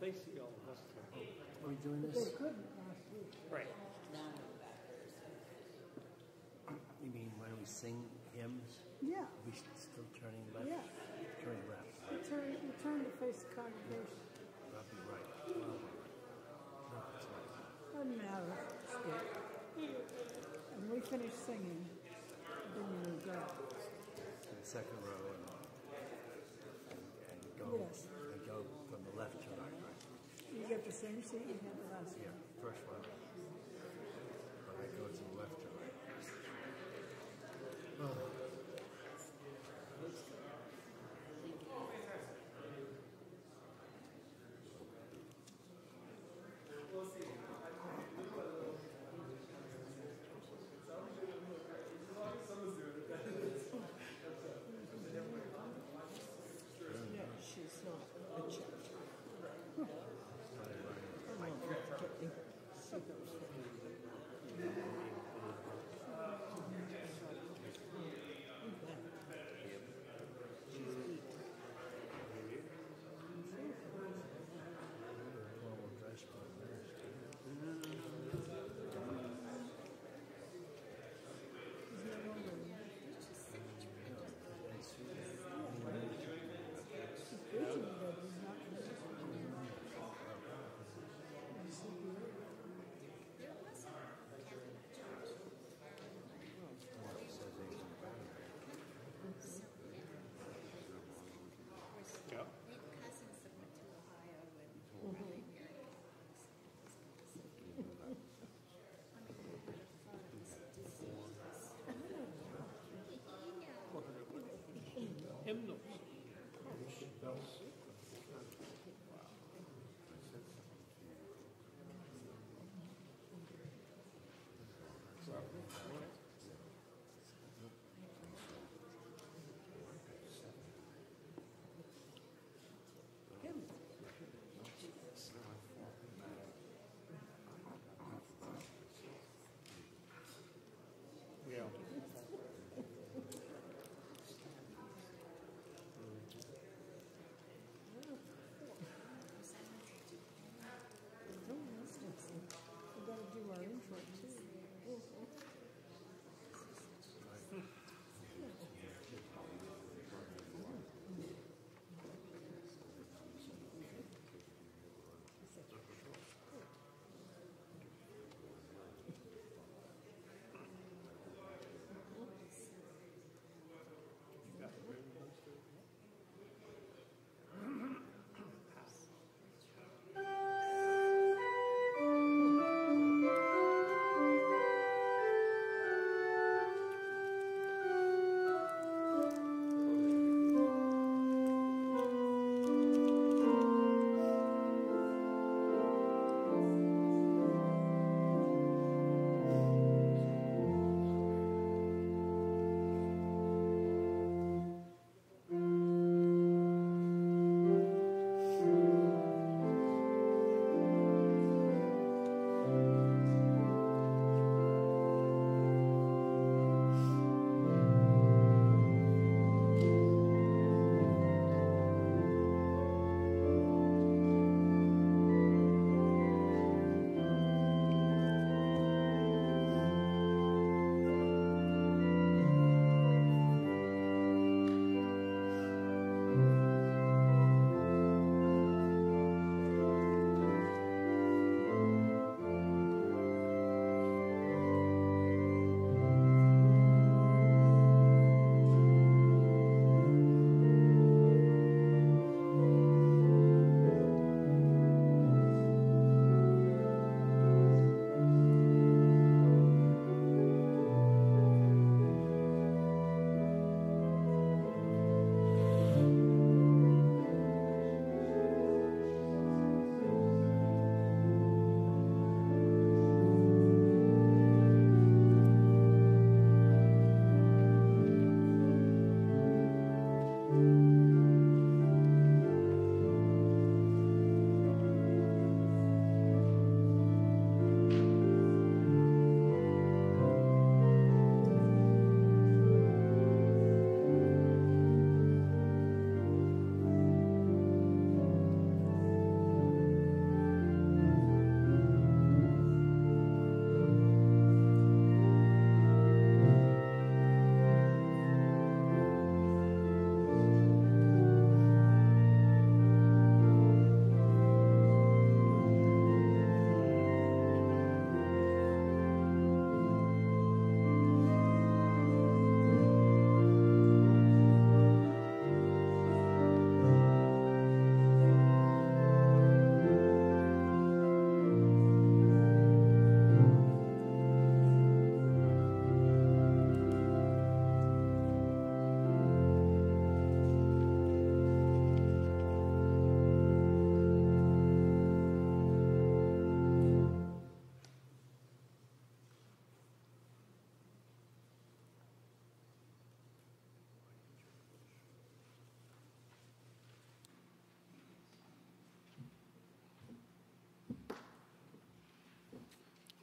they see all of us. Are we doing this? They couldn't last week. Right. You mean when we sing hymns? Yeah. We still turning left? Yeah. Turning left. Turn to face the congregation. I'll be right. No, it's not. Doesn't matter. And we finish singing, and then we move out. In the second row and go. Yes. And go from the left to the right. You get the same seat you had the last one. Yeah, first one. But I go to the left to right. No, she's not a judge.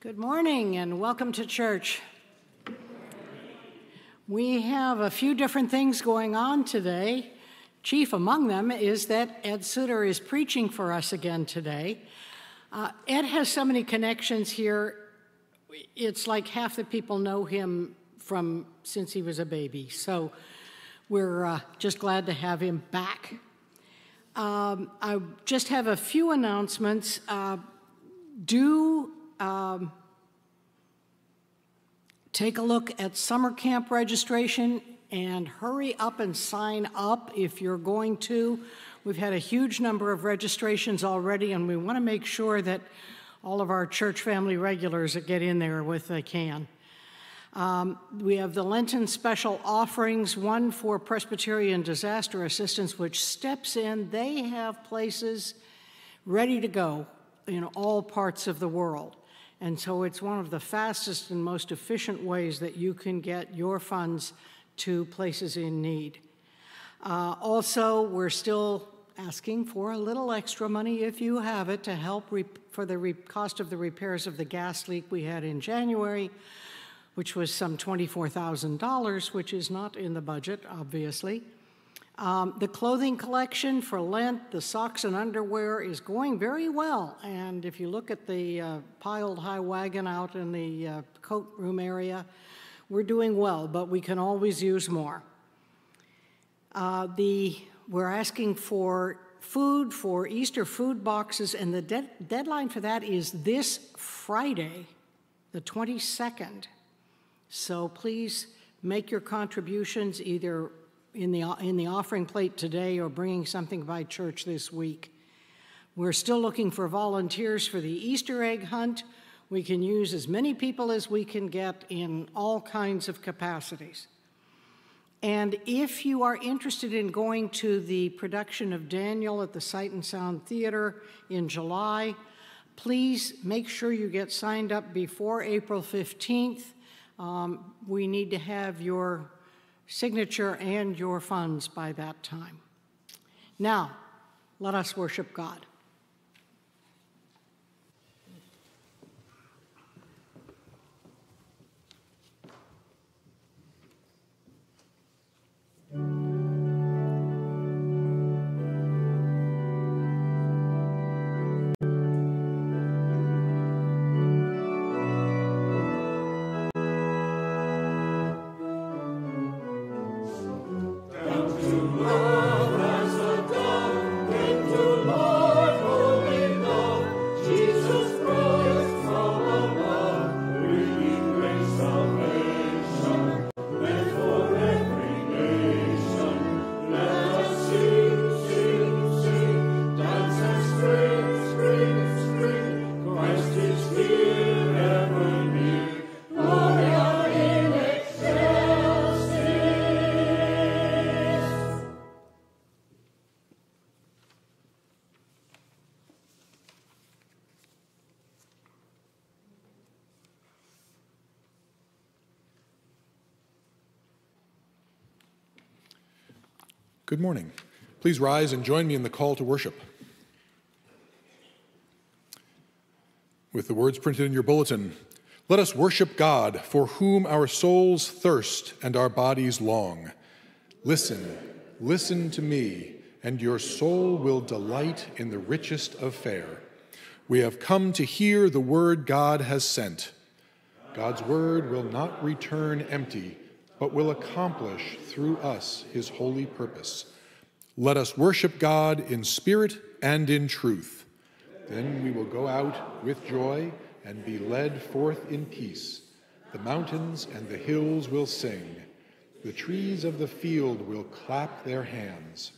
Good morning and welcome to church. We have a few different things going on today. Chief among them is that Ed Suter is preaching for us again today. Ed has so many connections here, it's like half the people know him from since he was a baby. So we're just glad to have him back. I just have a few announcements. Take a look at summer camp registration and hurry up and sign up if you're going to. We've had a huge number of registrations already, and we want to make sure that all of our church family regulars that get in there if they can. We have the Lenten special offerings, one for Presbyterian Disaster Assistance, which steps in. They have places ready to go in all parts of the world. And so it's one of the fastest and most efficient ways that you can get your funds to places in need. Also, we're still asking for a little extra money if you have it to help for the cost of the repairs of the gas leak we had in January, which was some $24,000, which is not in the budget, obviously. The clothing collection for Lent, the socks and underwear, is going very well. And if you look at the piled high wagon out in the coat room area, we're doing well, but we can always use more. We're asking for food, for Easter food boxes, and the deadline for that is this Friday, the 22nd. So please make your contributions either in the offering plate today or bringing something by church this week. We're still looking for volunteers for the Easter egg hunt. We can use as many people as we can get in all kinds of capacities. And if you are interested in going to the production of Daniel at the Sight and Sound Theater in July, please make sure you get signed up before April 15th. We need to have your signature and your funds by that time. Now, let us worship God. Good morning. Please rise and join me in the call to worship. With the words printed in your bulletin, let us worship God, for whom our souls thirst and our bodies long. Listen, listen to me, and your soul will delight in the richest of fare. We have come to hear the word God has sent. God's word will not return empty, but will accomplish through us his holy purpose. Let us worship God in spirit and in truth. Then we will go out with joy and be led forth in peace. The mountains and the hills will sing. The trees of the field will clap their hands.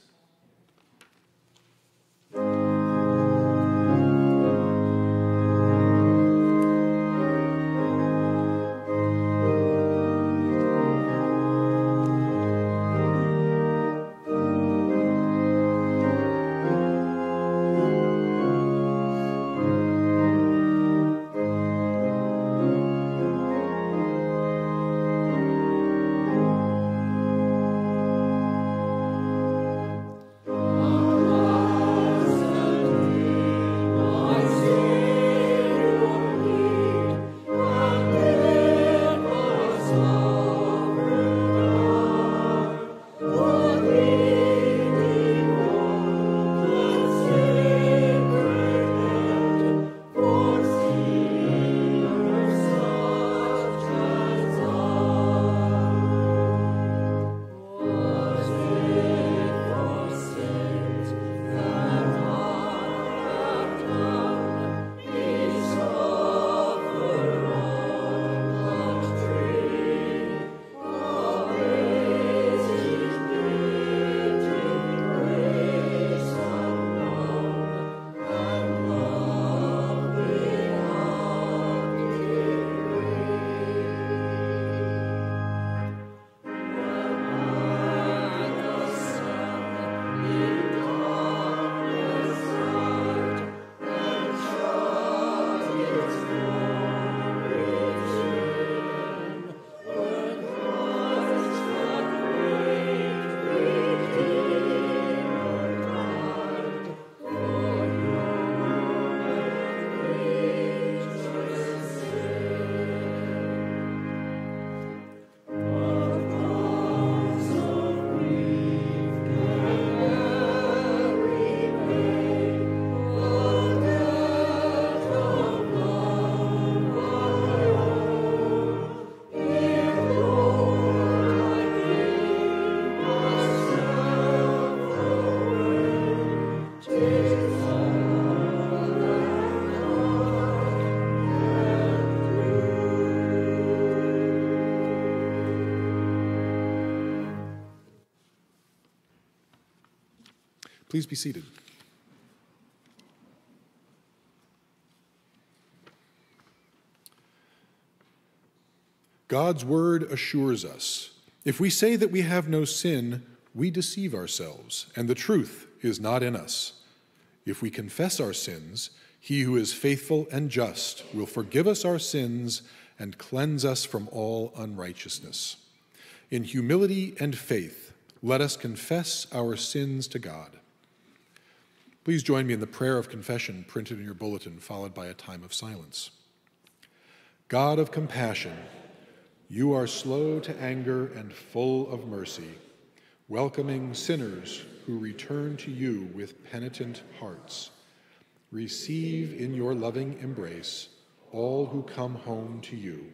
Please be seated. God's word assures us, if we say that we have no sin, we deceive ourselves, and the truth is not in us. If we confess our sins, he who is faithful and just will forgive us our sins and cleanse us from all unrighteousness. In humility and faith, let us confess our sins to God. Please join me in the prayer of confession printed in your bulletin, followed by a time of silence. God of compassion, you are slow to anger and full of mercy, welcoming sinners who return to you with penitent hearts. Receive in your loving embrace all who come home to you.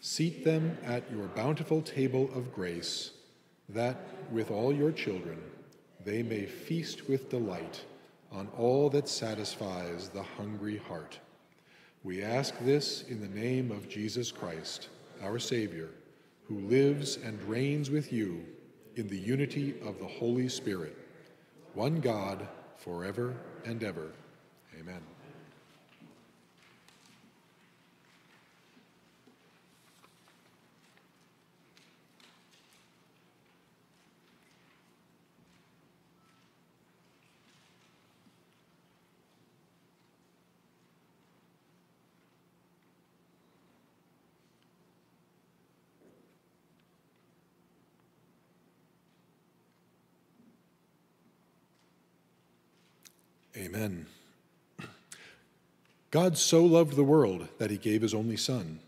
Seat them at your bountiful table of grace, that with all your children they may feast with delight on all that satisfies the hungry heart. We ask this in the name of Jesus Christ, our Savior, who lives and reigns with you in the unity of the Holy Spirit, one God, forever and ever. Amen. Amen. God so loved the world that he gave his only Son,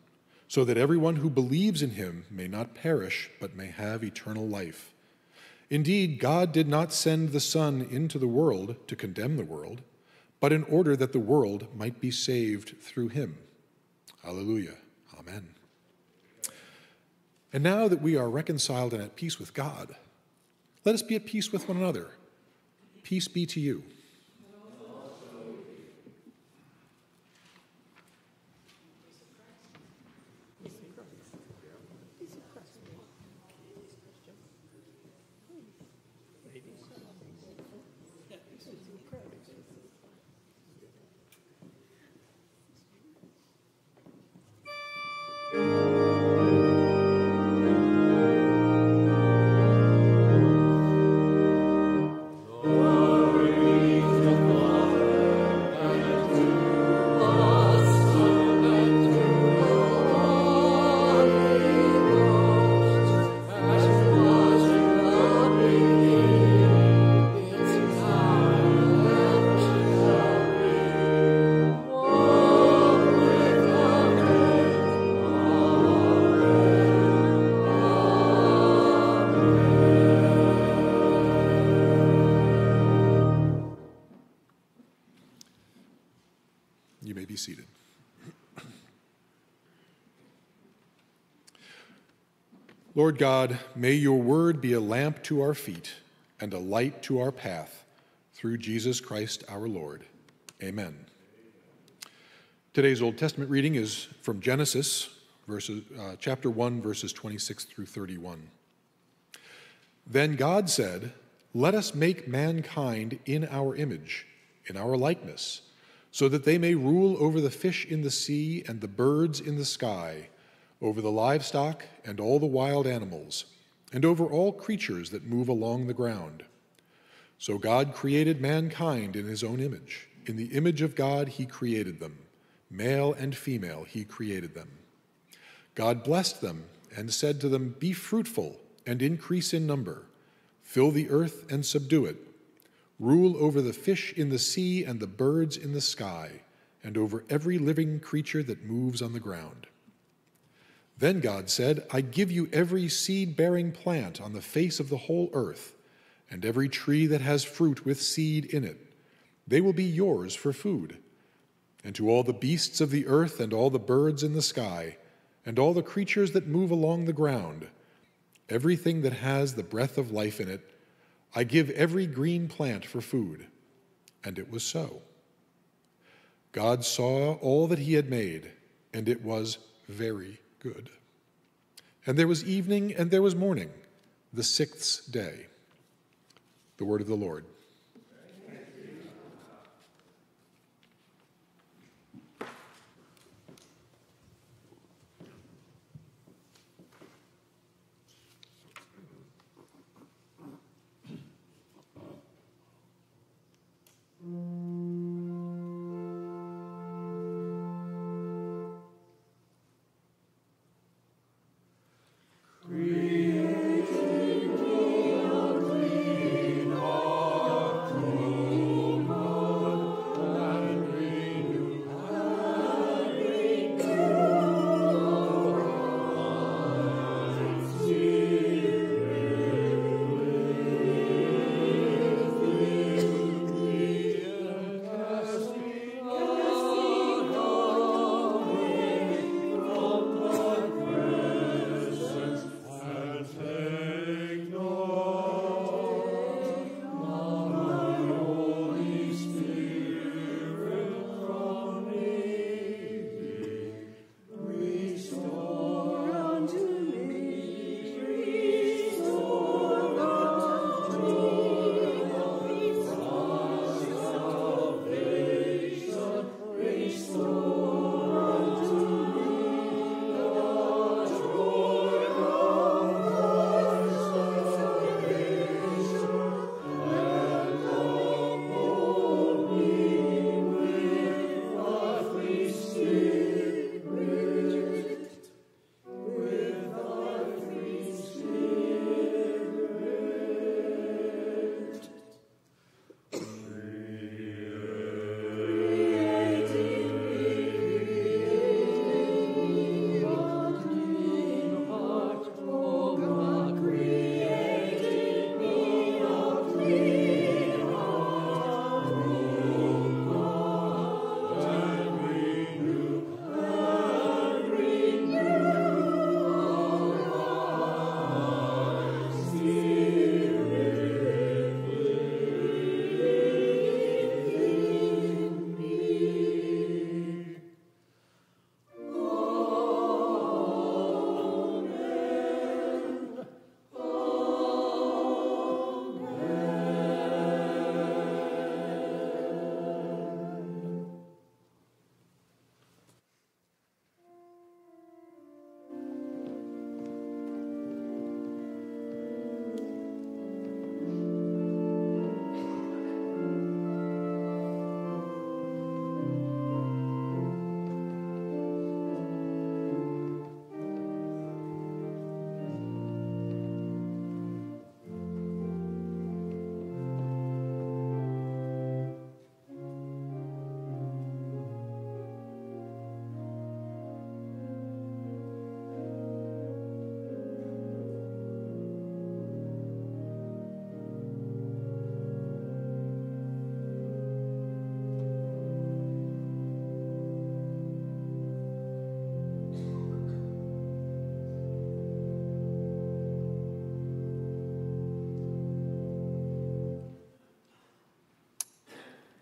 so that everyone who believes in him may not perish, but may have eternal life. Indeed, God did not send the Son into the world to condemn the world, but in order that the world might be saved through him. Hallelujah. Amen. And now that we are reconciled and at peace with God, let us be at peace with one another. Peace be to you. Seated. Lord God, may your word be a lamp to our feet and a light to our path, through Jesus Christ our Lord. Amen. Today's Old Testament reading is from Genesis, chapter 1, verses 26 through 31. Then God said, "Let us make mankind in our image, in our likeness, so that they may rule over the fish in the sea and the birds in the sky, over the livestock and all the wild animals, and over all creatures that move along the ground." So God created mankind in his own image. In the image of God he created them. Male and female he created them. God blessed them and said to them, "Be fruitful and increase in number. Fill the earth and subdue it. Rule over the fish in the sea and the birds in the sky, and over every living creature that moves on the ground." Then God said, "I give you every seed-bearing plant on the face of the whole earth, and every tree that has fruit with seed in it. They will be yours for food. And to all the beasts of the earth and all the birds in the sky, and all the creatures that move along the ground, everything that has the breath of life in it, I give every green plant for food." And it was so. God saw all that he had made, and it was very good. And there was evening and there was morning, the sixth day. The word of the Lord.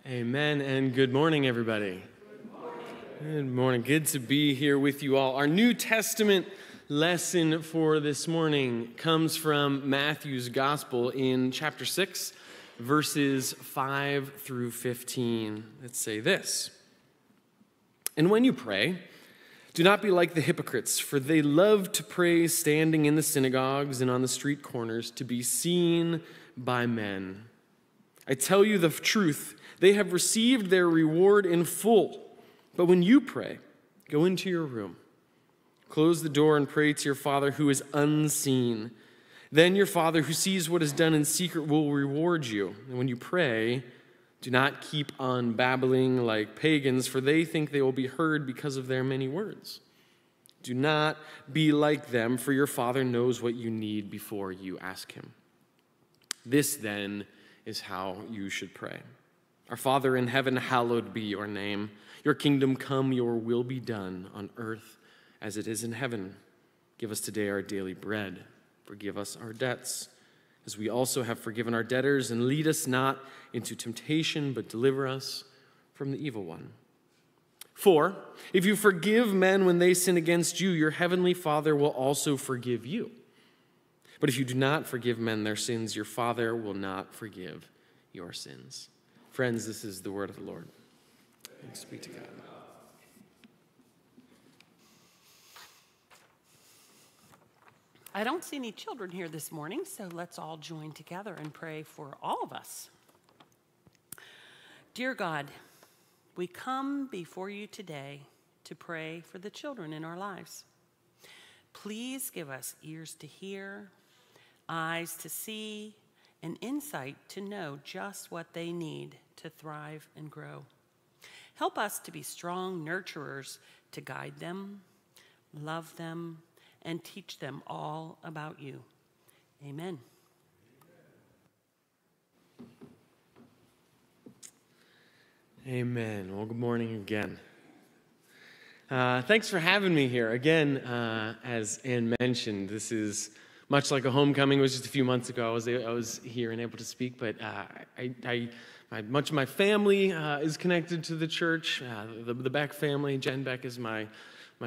Amen, and good morning, everybody. Good morning. Good to be here with you all. Our New Testament lesson for this morning comes from Matthew's Gospel in chapter 6, verses 5 through 15. Let's say this. And when you pray, do not be like the hypocrites, for they love to pray standing in the synagogues and on the street corners to be seen by men. I tell you the truth, they have received their reward in full. But when you pray, go into your room, close the door and pray to your Father who is unseen. Then your Father who sees what is done in secret will reward you. And when you pray, do not keep on babbling like pagans, for they think they will be heard because of their many words. Do not be like them, for your Father knows what you need before you ask him. This then is how you should pray. Our Father in heaven, hallowed be your name. Your kingdom come, your will be done on earth as it is in heaven. Give us today our daily bread. Forgive us our debts, as we also have forgiven our debtors, and lead us not into temptation, but deliver us from the evil one. For if you forgive men when they sin against you, your heavenly Father will also forgive you. But if you do not forgive men their sins, your Father will not forgive your sins. Friends, this is the word of the Lord. Thanks be to God. I don't see any children here this morning, so let's all join together and pray for all of us. Dear God, we come before you today to pray for the children in our lives. Please give us ears to hear, eyes to see, and insight to know just what they need to thrive and grow. Help us to be strong nurturers to guide them, love them, and teach them all about you. Amen. Amen. Well, good morning again. Thanks for having me here. Again, as Ann mentioned, this is much like a homecoming. It was just a few months ago. I was here and able to speak, but much of my family is connected to the church. The Beck family. Jen Beck is my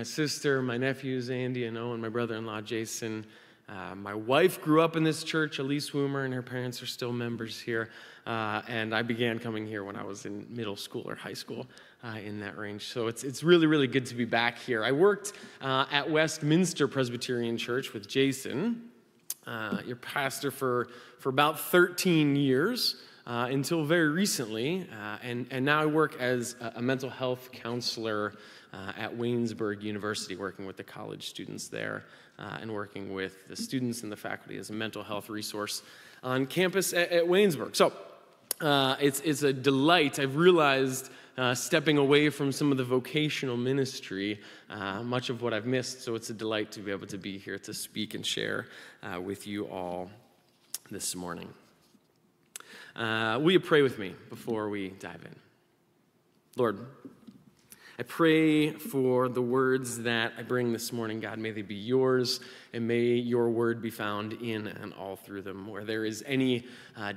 sister, my nephews, Andy and Owen, my brother-in-law, Jason. My wife grew up in this church, Elise Woomer, and her parents are still members here. And I began coming here when I was in middle school or high school, in that range. So it's really, really good to be back here. I worked at Westminster Presbyterian Church with Jason, your pastor, for about 13 years. Until very recently, and now I work as a mental health counselor at Waynesburg University, working with the college students there and working with the students and the faculty as a mental health resource on campus at Waynesburg. So it's a delight. I've realized stepping away from some of the vocational ministry, much of what I've missed, so it's a delight to be able to be here to speak and share with you all this morning. Will you pray with me before we dive in? Lord, I pray for the words that I bring this morning. God, may they be yours, and may your word be found in and all through them. Where there is any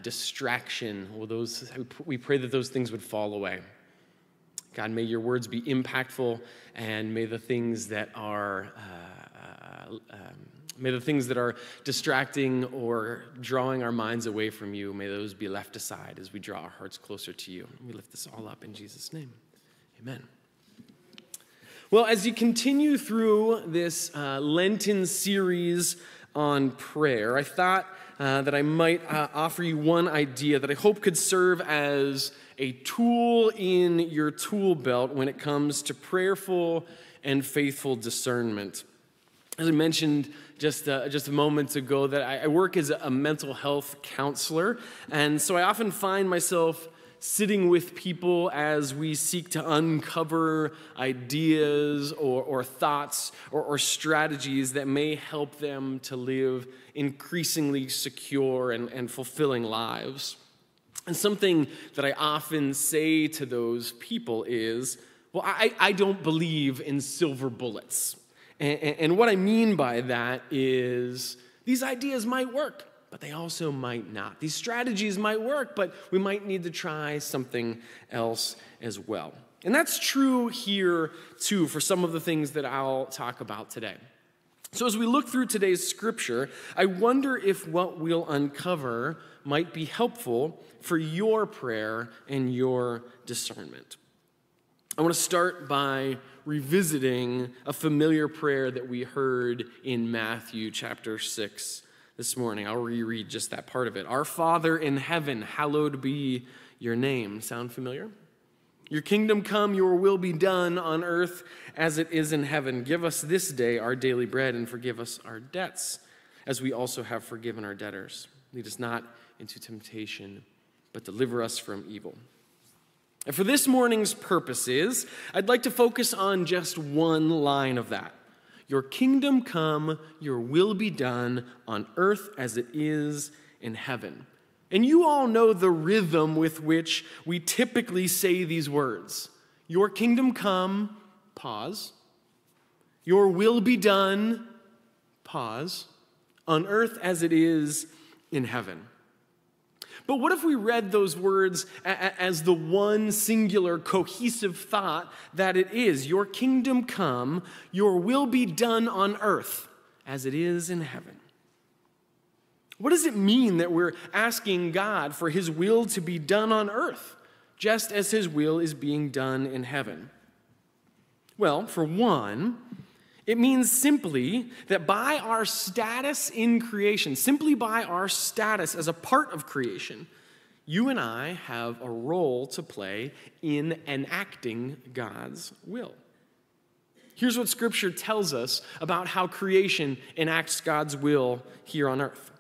distraction, we pray that those things would fall away. God, may your words be impactful, and may the things that are distracting or drawing our minds away from you, may those be left aside as we draw our hearts closer to you. We lift this all up in Jesus' name. Amen. Well, as you continue through this Lenten series on prayer, I thought that I might offer you one idea that I hope could serve as a tool in your tool belt when it comes to prayerful and faithful discernment. As I mentioned just a moment ago, that I work as a mental health counselor, and so I often find myself sitting with people as we seek to uncover ideas or thoughts or strategies that may help them to live increasingly secure and fulfilling lives. And something that I often say to those people is, well, I don't believe in silver bullets. And what I mean by that is these ideas might work. but they also might not. These strategies might work, but we might need to try something else as well. And that's true here, too, for some of the things that I'll talk about today. So as we look through today's scripture, I wonder if what we'll uncover might be helpful for your prayer and your discernment. I want to start by revisiting a familiar prayer that we heard in Matthew chapter 6 this morning. I'll reread just that part of it. Our Father in heaven, hallowed be your name. Sound familiar? Your kingdom come, your will be done on earth as it is in heaven. Give us this day our daily bread and forgive us our debts as we also have forgiven our debtors. Lead us not into temptation, but deliver us from evil. And for this morning's purposes, I'd like to focus on just one line of that. Your kingdom come, your will be done on earth as it is in heaven. And you all know the rhythm with which we typically say these words. Your kingdom come, pause. Your will be done, pause. On earth as it is in heaven. But what if we read those words as the one singular cohesive thought that it is? Your kingdom come, your will be done on earth as it is in heaven. What does it mean that we're asking God for his will to be done on earth, just as his will is being done in heaven? Well, for one, it means simply that by our status in creation, simply by our status as a part of creation, you and I have a role to play in enacting God's will. Here's what Scripture tells us about how creation enacts God's will here on earth.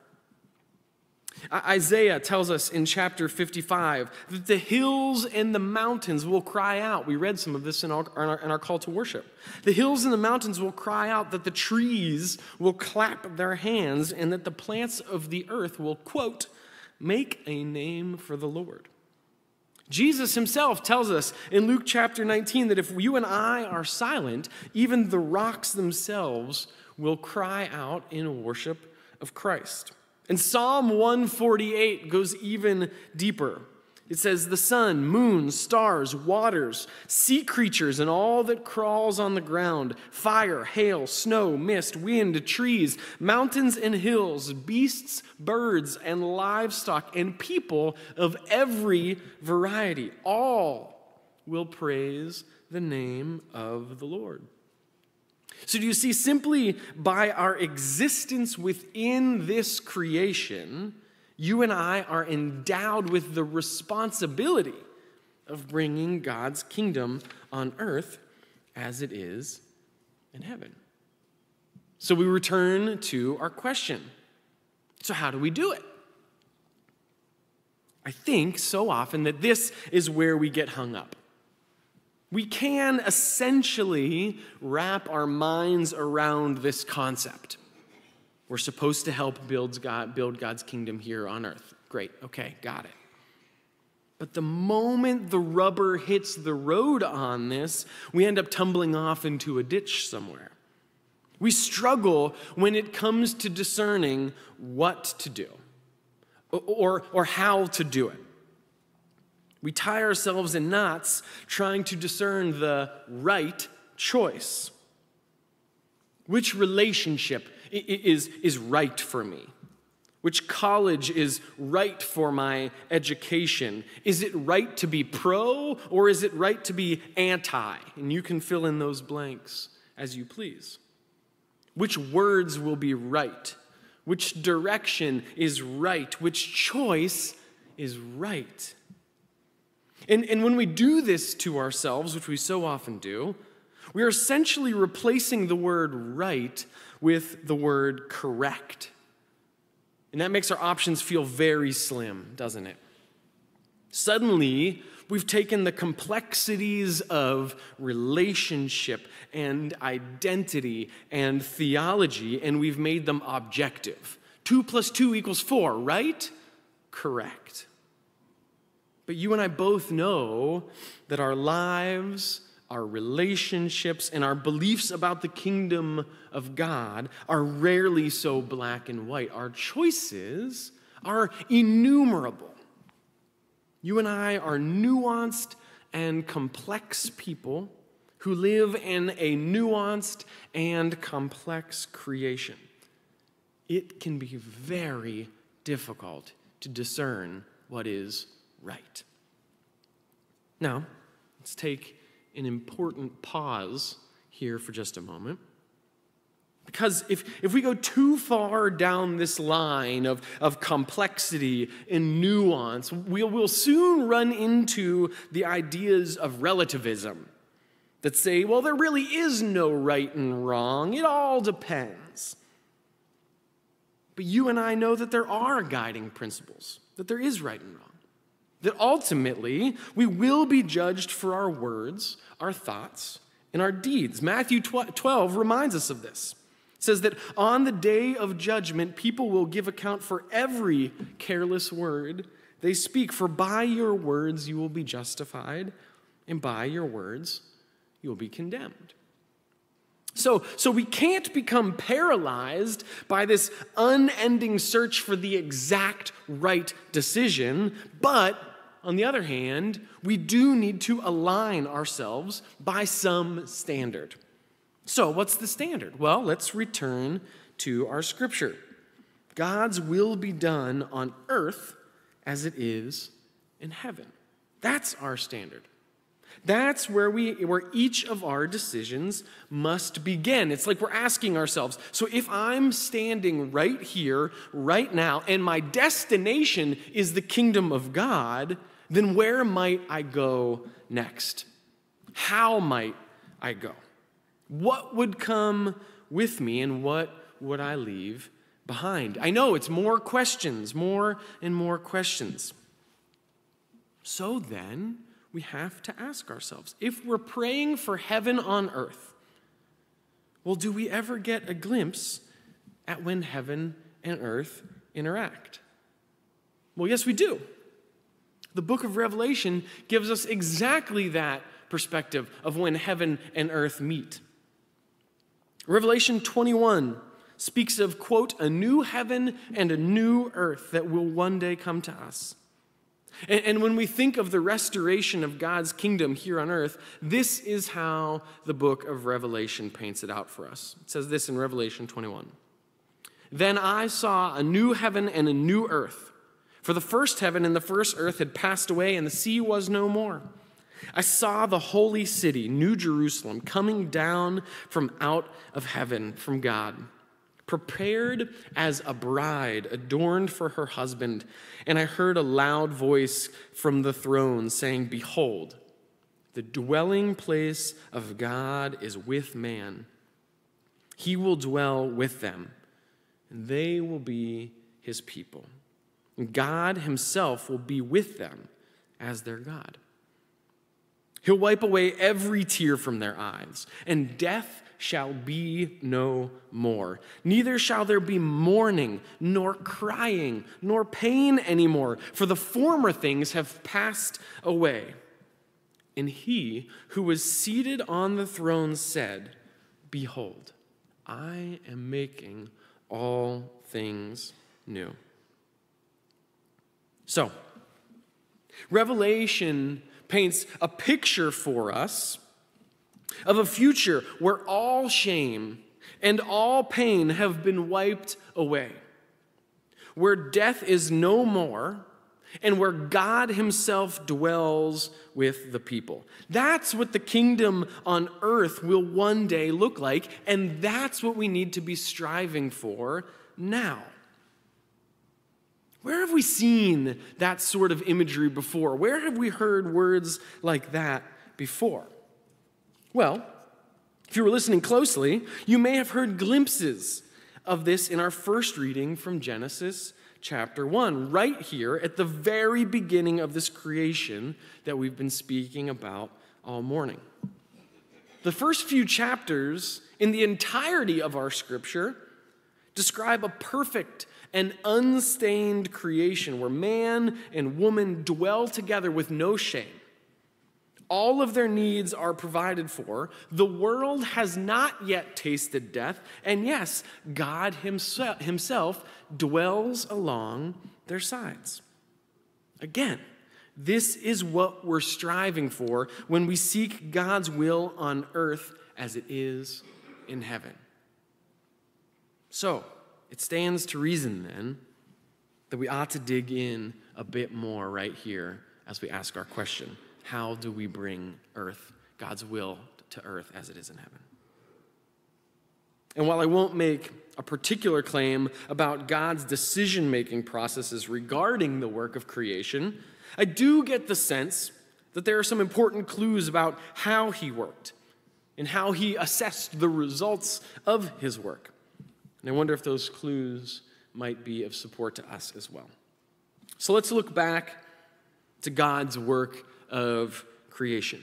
Isaiah tells us in chapter 55 that the hills and the mountains will cry out. We read some of this in our call to worship. The hills and the mountains will cry out, that the trees will clap their hands, and that the plants of the earth will, quote, make a name for the Lord. Jesus himself tells us in Luke chapter 19 that if you and I are silent, even the rocks themselves will cry out in worship of Christ. And Psalm 148 goes even deeper. It says, the sun, moon, stars, waters, sea creatures, and all that crawls on the ground, fire, hail, snow, mist, wind, trees, mountains and hills, beasts, birds, and livestock, and people of every variety, all will praise the name of the Lord. So do you see, simply by our existence within this creation, you and I are endowed with the responsibility of bringing God's kingdom on earth as it is in heaven. So we return to our question. So how do we do it? I think so often that this is where we get hung up. We can essentially wrap our minds around this concept. We're supposed to help build God's kingdom here on earth. Great, okay, got it. But the moment the rubber hits the road on this, we end up tumbling off into a ditch somewhere. We struggle when it comes to discerning what to do or how to do it. We tie ourselves in knots trying to discern the right choice. Which relationship is right for me? Which college is right for my education? Is it right to be pro or is it right to be anti? And you can fill in those blanks as you please. Which words will be right? Which direction is right? Which choice is right? And when we do this to ourselves, which we so often do, we are essentially replacing the word right with the word correct. And that makes our options feel very slim, doesn't it? Suddenly, we've taken the complexities of relationship and identity and theology, and we've made them objective. 2 + 2 = 4, right? Correct. But you and I both know that our lives, our relationships, and our beliefs about the kingdom of God are rarely so black and white. Our choices are innumerable. You and I are nuanced and complex people who live in a nuanced and complex creation. It can be very difficult to discern what is right. Now, let's take an important pause here for just a moment. Because if we go too far down this line of complexity and nuance, we'll soon run into the ideas of relativism that say, well, there really is no right and wrong. It all depends. But you and I know that there are guiding principles, that there is right and wrong, that ultimately we will be judged for our words, our thoughts, and our deeds. Matthew 12 reminds us of this. It says that on the day of judgment, people will give account for every careless word they speak, for by your words you will be justified, and by your words you will be condemned. So we can't become paralyzed by this unending search for the exact right decision, but on the other hand, we do need to align ourselves by some standard. So what's the standard? Well, let's return to our scripture. God's will be done on earth as it is in heaven. That's our standard. That's where each of our decisions must begin. It's like we're asking ourselves, so if I'm standing right here, right now, and my destination is the kingdom of God, then where might I go next? How might I go? What would come with me and what would I leave behind? I know it's more questions, more and more questions. So then, we have to ask ourselves, if we're praying for heaven on earth, well, do we ever get a glimpse at when heaven and earth interact? Well, yes, we do. The book of Revelation gives us exactly that perspective of when heaven and earth meet. Revelation 21 speaks of, quote, a new heaven and a new earth that will one day come to us. And when we think of the restoration of God's kingdom here on earth, this is how the book of Revelation paints it out for us. It says this in Revelation 21. Then I saw a new heaven and a new earth. For the first heaven and the first earth had passed away, and the sea was no more. I saw the holy city, New Jerusalem, coming down from out of heaven from God, prepared as a bride adorned for her husband. And I heard a loud voice from the throne saying, behold, the dwelling place of God is with man. He will dwell with them, and they will be his people. And God himself will be with them as their God. He'll wipe away every tear from their eyes, and death shall be no more. Neither shall there be mourning, nor crying, nor pain anymore, for the former things have passed away. And he who was seated on the throne said, behold, I am making all things new. So, Revelation paints a picture for us of a future where all shame and all pain have been wiped away, where death is no more, and where God himself dwells with the people. That's what the kingdom on earth will one day look like, and that's what we need to be striving for now. Where have we seen that sort of imagery before? Where have we heard words like that before? Well, if you were listening closely, you may have heard glimpses of this in our first reading from Genesis chapter 1, right here at the very beginning of this creation that we've been speaking about all morning. The first few chapters in the entirety of our scripture describe a perfect and unstained creation where man and woman dwell together with no shame. All of their needs are provided for. The world has not yet tasted death. And yes, God himself dwells along their sides. Again, this is what we're striving for when we seek God's will on earth as it is in heaven. So, it stands to reason then that we ought to dig in a bit more right here as we ask our question. How do we bring earth, God's will, to earth as it is in heaven? And while I won't make a particular claim about God's decision-making processes regarding the work of creation, I do get the sense that there are some important clues about how he worked and how he assessed the results of his work. And I wonder if those clues might be of support to us as well. So let's look back to God's work of creation,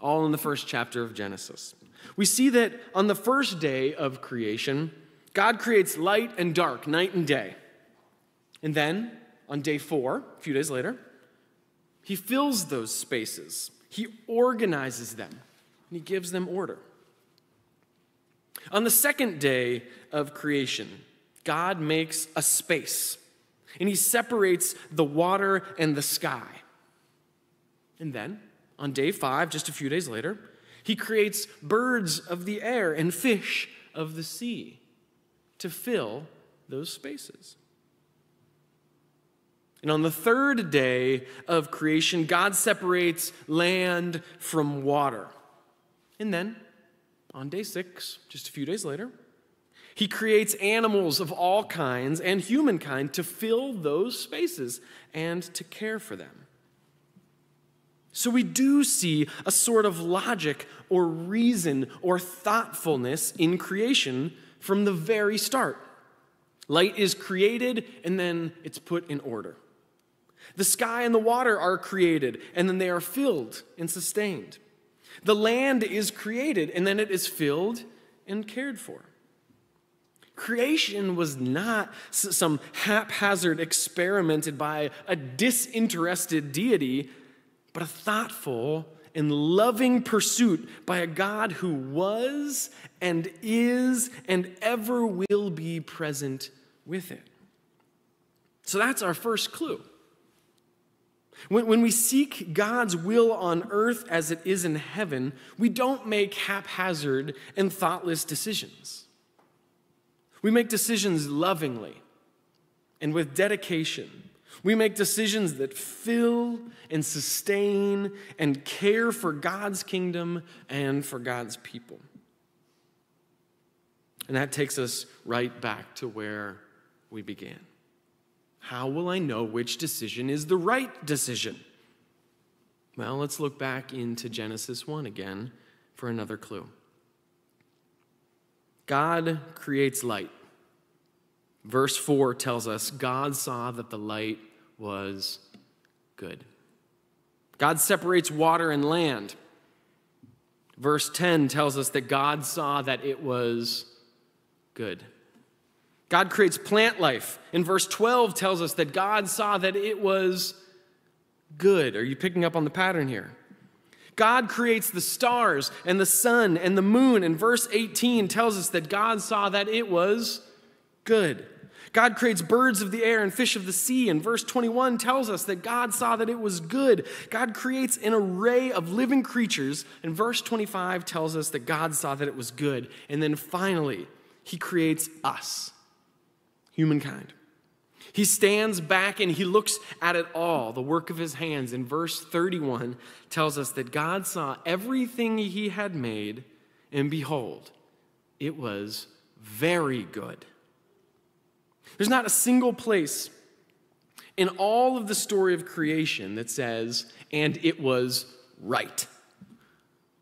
all in the first chapter of Genesis. We see that on the first day of creation, God creates light and dark, night and day. And then on day 4, a few days later, he fills those spaces. He organizes them, and he gives them order. On the second day of creation, God makes a space, and he separates the water and the sky. And then, on day 5, just a few days later, he creates birds of the air and fish of the sea to fill those spaces. And on the third day of creation, God separates land from water. And then, on day 6, just a few days later, he creates animals of all kinds and humankind to fill those spaces and to care for them. So we do see a sort of logic or reason or thoughtfulness in creation from the very start. Light is created and then it's put in order. The sky and the water are created and then they are filled and sustained. The land is created and then it is filled and cared for. Creation was not some haphazard experiment by a disinterested deity, but a thoughtful and loving pursuit by a God who was and is and ever will be present with it. So that's our first clue. When we seek God's will on earth as it is in heaven, we don't make haphazard and thoughtless decisions. We make decisions lovingly and with dedication. We make decisions that fill and sustain and care for God's kingdom and for God's people. And that takes us right back to where we began. How will I know which decision is the right decision? Well, let's look back into Genesis 1 again for another clue. God creates light. Verse 4 tells us, God saw that the light was good. God separates water and land. Verse 10 tells us that God saw that it was good. God creates plant life. And verse 12 tells us that God saw that it was good. Are you picking up on the pattern here? God creates the stars and the sun and the moon. And verse 18 tells us that God saw that it was good. God creates birds of the air and fish of the sea, and verse 21 tells us that God saw that it was good. God creates an array of living creatures, and verse 25 tells us that God saw that it was good. And then finally, he creates us, humankind. He stands back and he looks at it all, the work of his hands, and verse 31 tells us that God saw everything he had made, and behold, it was very good. There's not a single place in all of the story of creation that says, and it was right.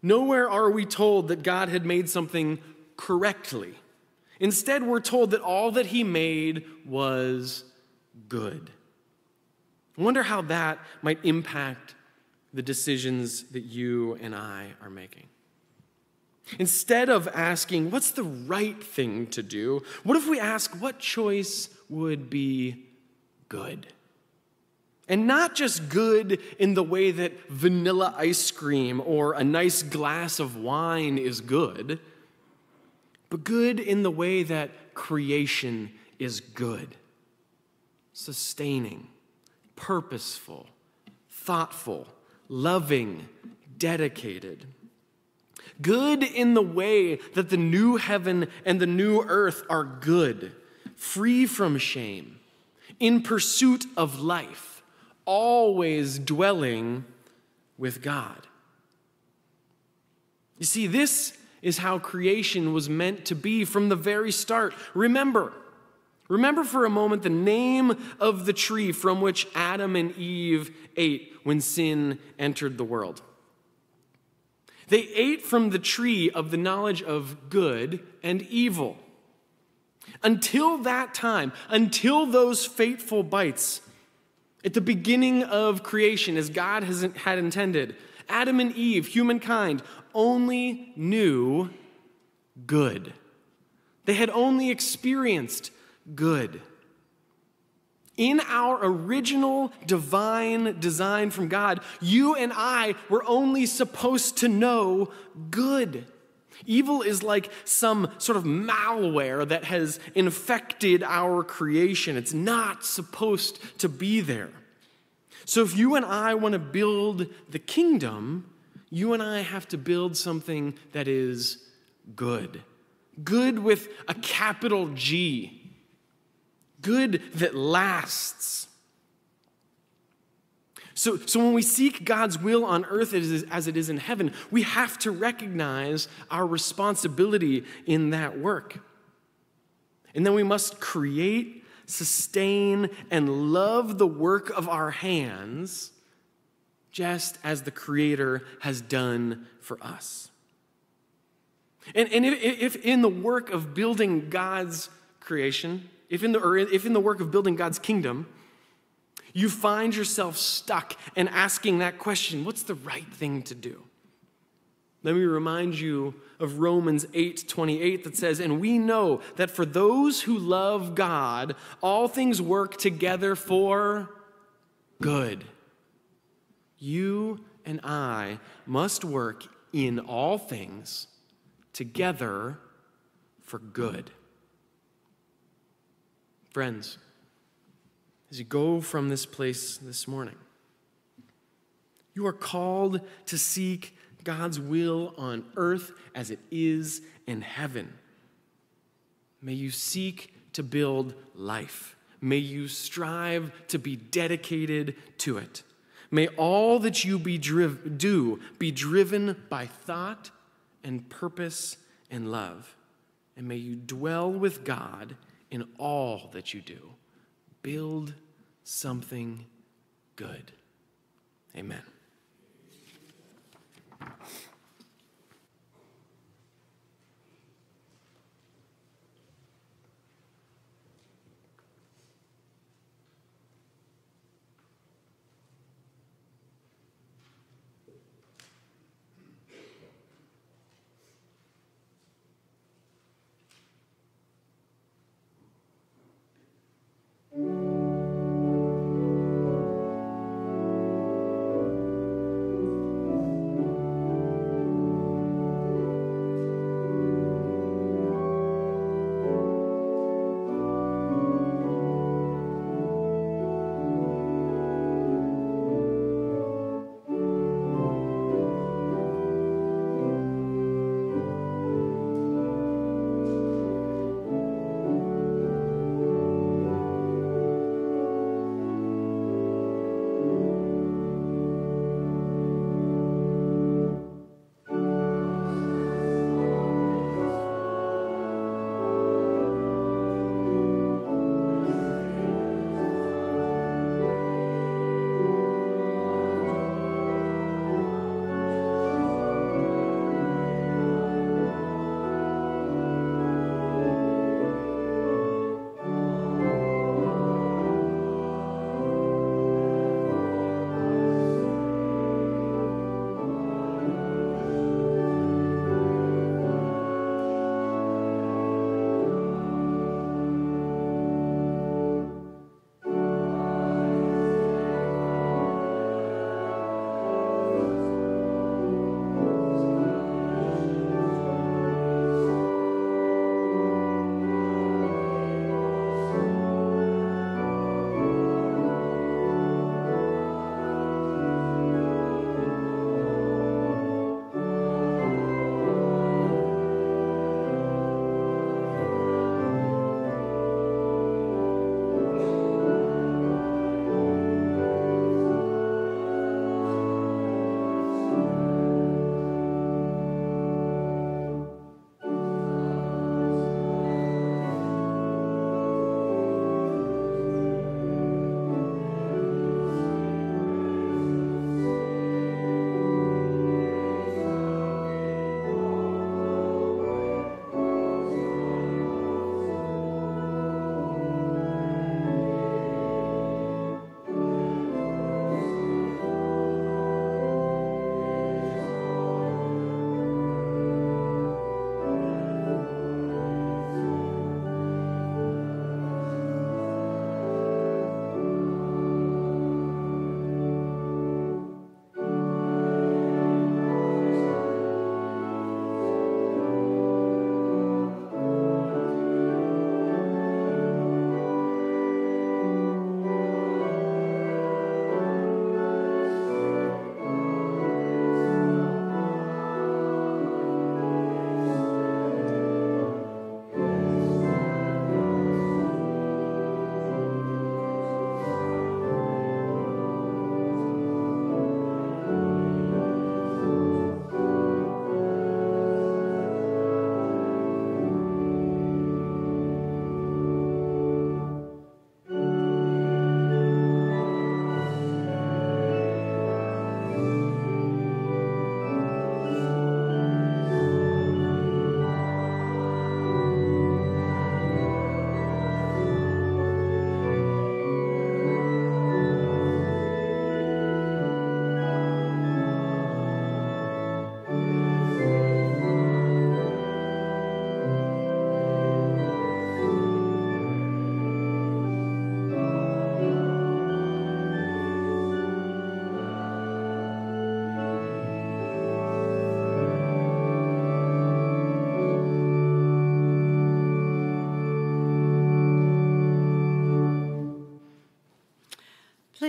Nowhere are we told that God had made something correctly. Instead, we're told that all that he made was good. I wonder how that might impact the decisions that you and I are making. Instead of asking, what's the right thing to do? What if we ask, what choice would be good? And not just good in the way that vanilla ice cream or a nice glass of wine is good, but good in the way that creation is good. Sustaining, purposeful, thoughtful, loving, dedicated. Good in the way that the new heaven and the new earth are good, free from shame, in pursuit of life, always dwelling with God. You see, this is how creation was meant to be from the very start. Remember for a moment the name of the tree from which Adam and Eve ate when sin entered the world. They ate from the tree of the knowledge of good and evil. Until that time, until those fateful bites, at the beginning of creation, as God had intended, Adam and Eve, humankind, only knew good. They had only experienced good. In our original divine design from God, you and I were only supposed to know good. Evil is like some sort of malware that has infected our creation. It's not supposed to be there. So if you and I want to build the kingdom, you and I have to build something that is good. Good with a capital G. Good that lasts. So when we seek God's will on earth as it is in heaven, we have to recognize our responsibility in that work. And then we must create, sustain, and love the work of our hands, just as the Creator has done for us. And if in the work of building God's creation, if in the work of building God's kingdom, you find yourself stuck and asking that question, what's the right thing to do? Let me remind you of Romans 8:28 that says, and we know that for those who love God, all things work together for good. You and I must work in all things together for good. Friends, as you go from this place this morning, you are called to seek God's will on earth as it is in heaven. May you seek to build life. May you strive to be dedicated to it. May all that you do be driven by thought and purpose and love. And may you dwell with God in all that you do. Build something good. Amen.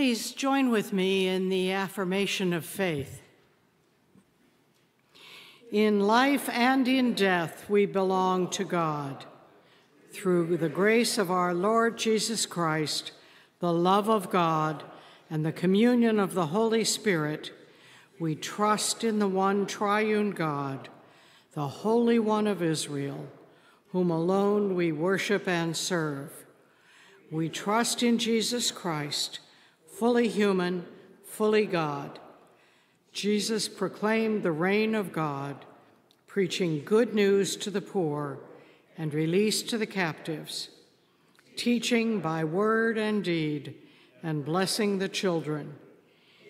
Please join with me in the affirmation of faith. In life and in death, we belong to God. Through the grace of our Lord Jesus Christ, the love of God, and the communion of the Holy Spirit, we trust in the one triune God, the Holy One of Israel, whom alone we worship and serve. We trust in Jesus Christ, fully human, fully God. Jesus proclaimed the reign of God, preaching good news to the poor and release to the captives, teaching by word and deed and blessing the children,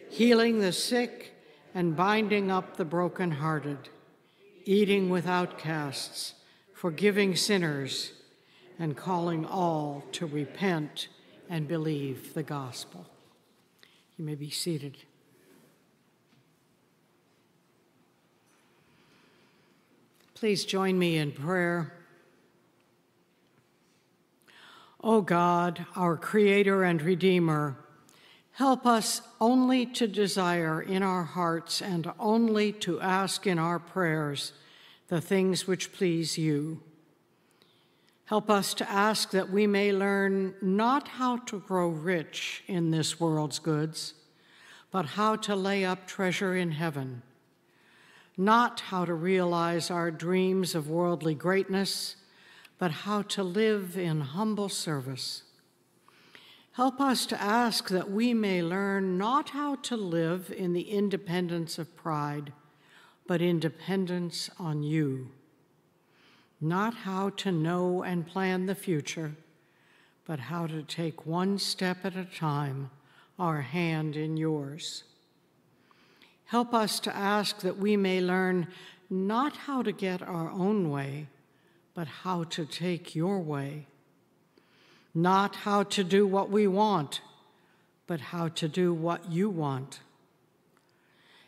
healing the sick and binding up the brokenhearted, eating with outcasts, forgiving sinners, and calling all to repent and believe the gospel. You may be seated. Please join me in prayer. O God, our Creator and Redeemer, help us only to desire in our hearts and only to ask in our prayers the things which please you. Help us to ask that we may learn not how to grow rich in this world's goods, but how to lay up treasure in heaven, not how to realize our dreams of worldly greatness, but how to live in humble service. Help us to ask that we may learn not how to live in the independence of pride, but in dependence on you. Not how to know and plan the future, but how to take one step at a time, our hand in yours. Help us to ask that we may learn not how to get our own way, but how to take your way. Not how to do what we want, but how to do what you want.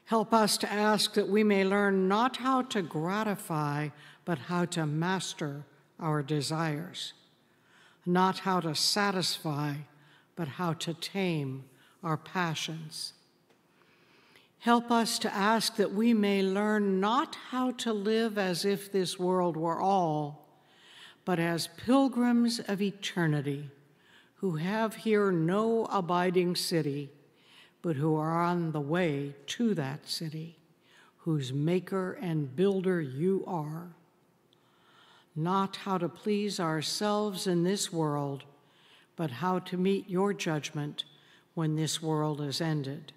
Help us to ask that we may learn not how to gratify, but how to master our desires. Not how to satisfy, but how to tame our passions. Help us to ask that we may learn not how to live as if this world were all, but as pilgrims of eternity, who have here no abiding city, but who are on the way to that city, whose maker and builder you are. Not how to please ourselves in this world, but how to meet your judgment when this world is ended.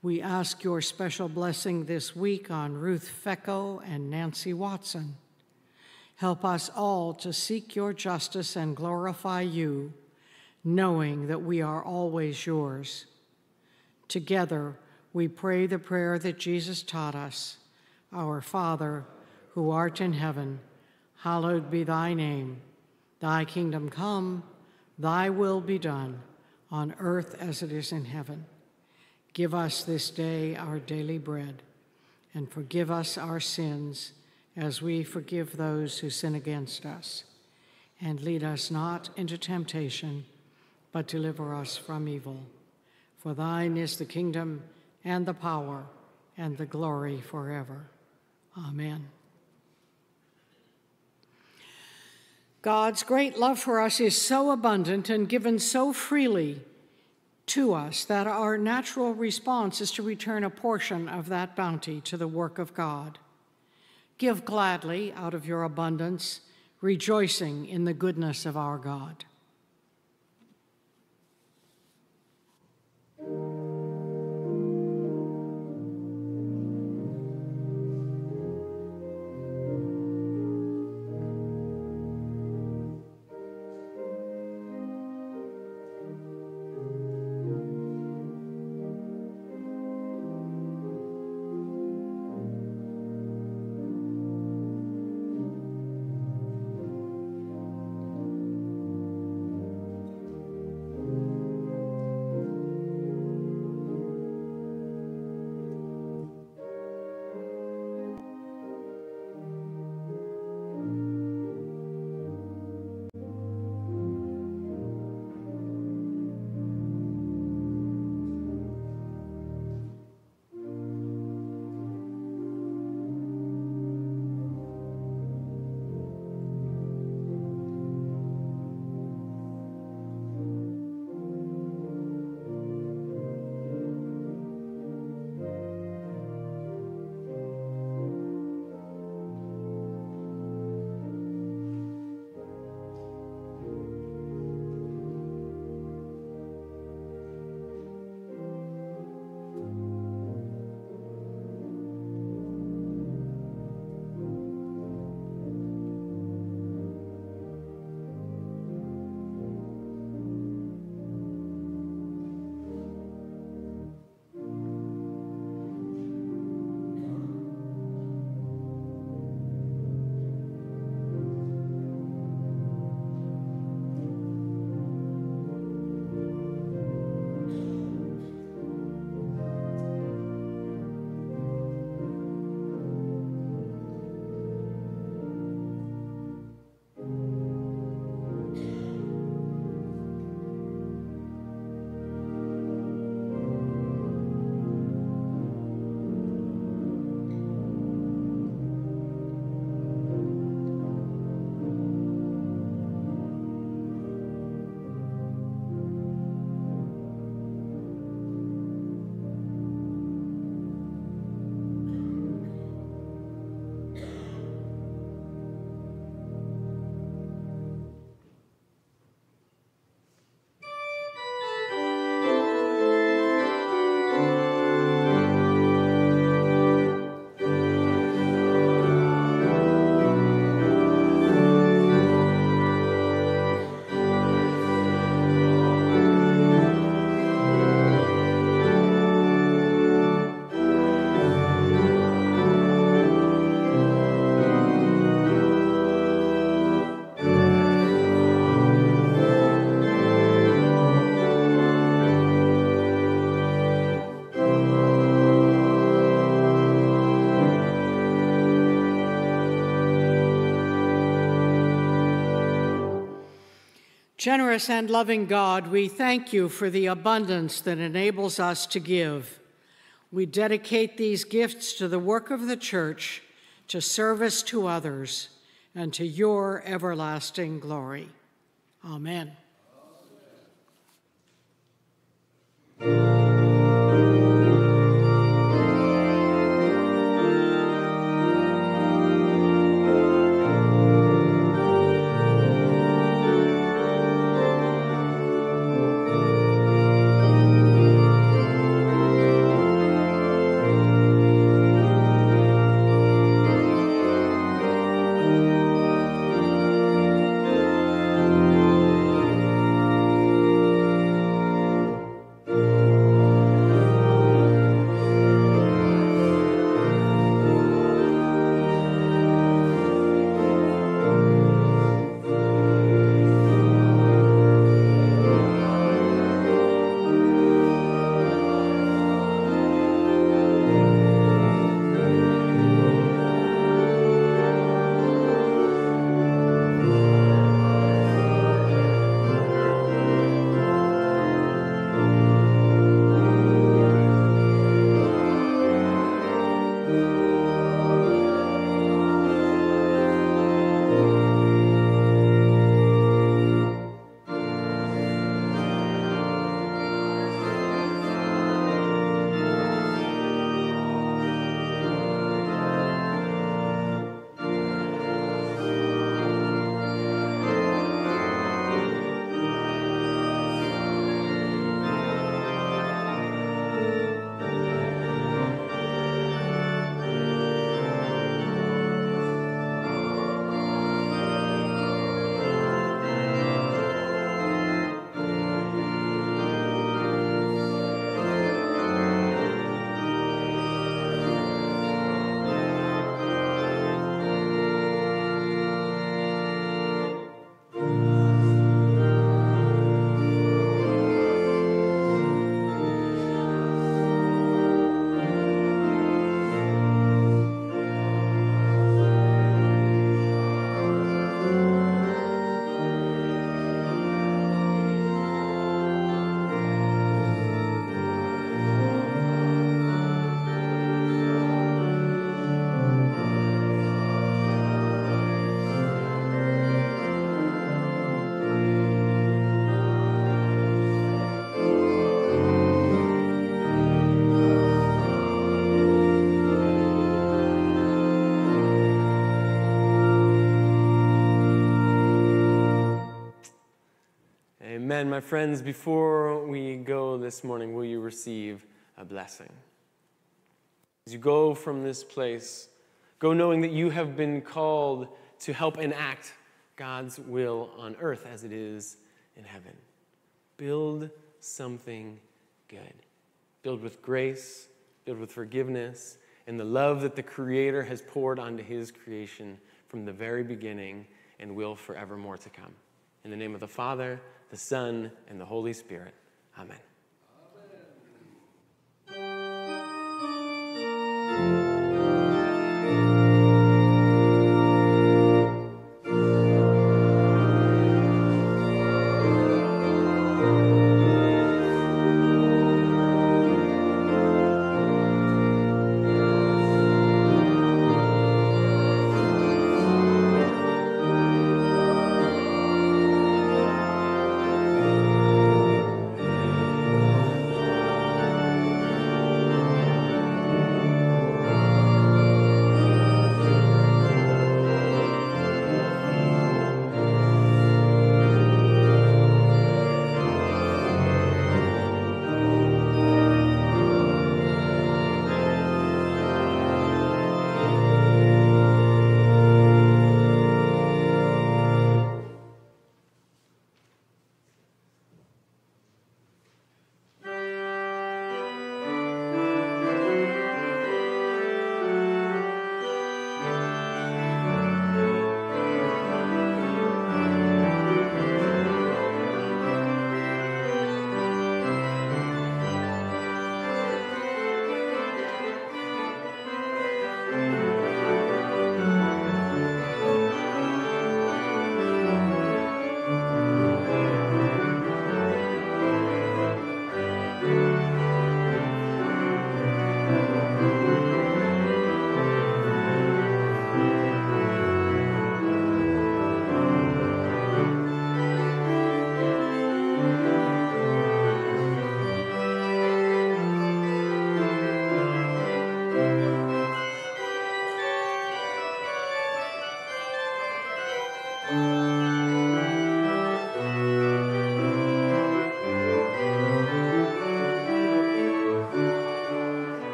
We ask your special blessing this week on Ruth Fecko and Nancy Watson. Help us all to seek your justice and glorify you, knowing that we are always yours. Together, we pray the prayer that Jesus taught us. Our Father, who art in heaven, hallowed be thy name. Thy kingdom come, thy will be done, on earth as it is in heaven. Give us this day our daily bread, and forgive us our sins as we forgive those who sin against us. And lead us not into temptation, but deliver us from evil. For thine is the kingdom and the power and the glory forever. Amen. God's great love for us is so abundant and given so freely to us that our natural response is to return a portion of that bounty to the work of God. Give gladly out of your abundance, rejoicing in the goodness of our God. Generous and loving God, we thank you for the abundance that enables us to give. We dedicate these gifts to the work of the church, to service to others, and to your everlasting glory. Amen. And my friends, before we go this morning, will you receive a blessing? As you go from this place, go knowing that you have been called to help enact God's will on earth as it is in heaven. Build something good. Build with grace, build with forgiveness, and the love that the Creator has poured onto His creation from the very beginning and will forevermore to come. In the name of the Father, the Son, and the Holy Spirit. Amen.